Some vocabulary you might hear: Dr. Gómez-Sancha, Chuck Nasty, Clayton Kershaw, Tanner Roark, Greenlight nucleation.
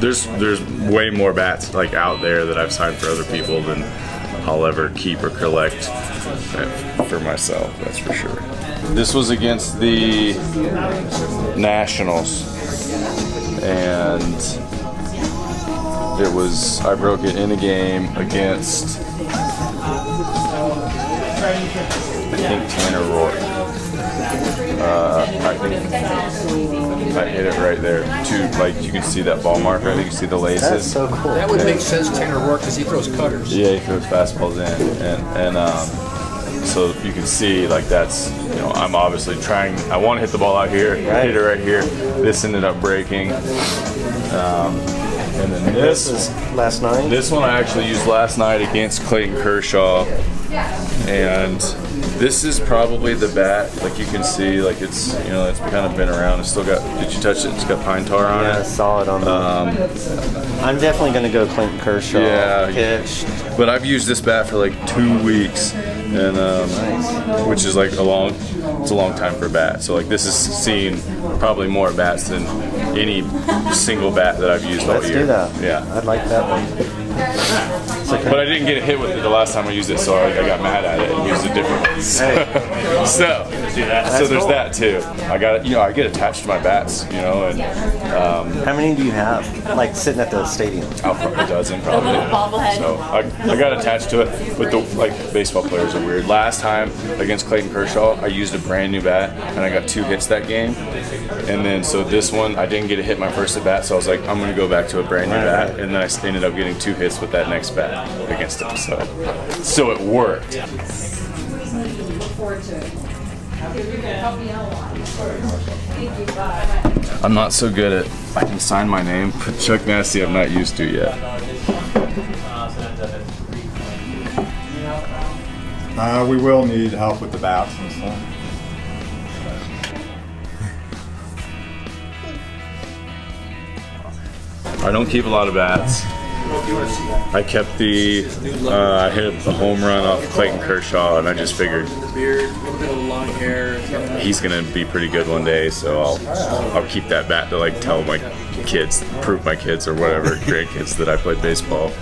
there's way more bats like out there that I've signed for other people than I'll ever keep or collect for myself, that's for sure. This was against the Nationals, and it was, I broke it in a game against, I think, Tanner Roark. I think I hit it right there. Too, like, you can see that ball marker. I think you see the laces. That's so cool. That would make sense, Tanner Roark, because he throws cutters. Yeah, he throws fastballs in, so you can see, like, that's, you know, I'm obviously trying. I want to hit the ball out here. I hit it right here. This ended up breaking. And then this is last night. This one I actually used last night against Clayton Kershaw, and this is probably the bat. Like, you can see, like, it's, you know, it's kind of been around. It's still got, did you touch it? It's got pine tar on it. Yeah, I saw it on the I'm definitely going to go Clayton Kershaw. Yeah. Pitch. But I've used this bat for like 2 weeks, and nice. Which is like it's a long time for a bat. So, like, this is seen probably more bats than any single bat that I've used all year. Let's do that. Yeah. I'd like that one. But I didn't get hit with it the last time I used it, so I got mad at it and used a different one. So there's that too. I got, you know, I get attached to my bats, you know, and how many do you have? Like, sitting at the stadium? Oh, probably a dozen, probably. So I got attached to it. But the, like, baseball players are weird. Last time against Clayton Kershaw, I used a brand new bat and I got 2 hits that game. And then so this one, I didn't get a hit my first at bat, so I was like, I'm gonna go back to a brand new bat, and then I ended up getting 2 hits with that next bat against him, so it worked. I'm not so good at, I can sign my name, but Chuck Nasty I'm not used to yet. We will need help with the bats and stuff. I don't keep a lot of bats. I kept the, I hit a home run off Clayton Kershaw, and I just figured he's gonna be pretty good one day, so I'll keep that bat to, like, tell my kids, prove my kids or whatever, grandkids, that I played baseball.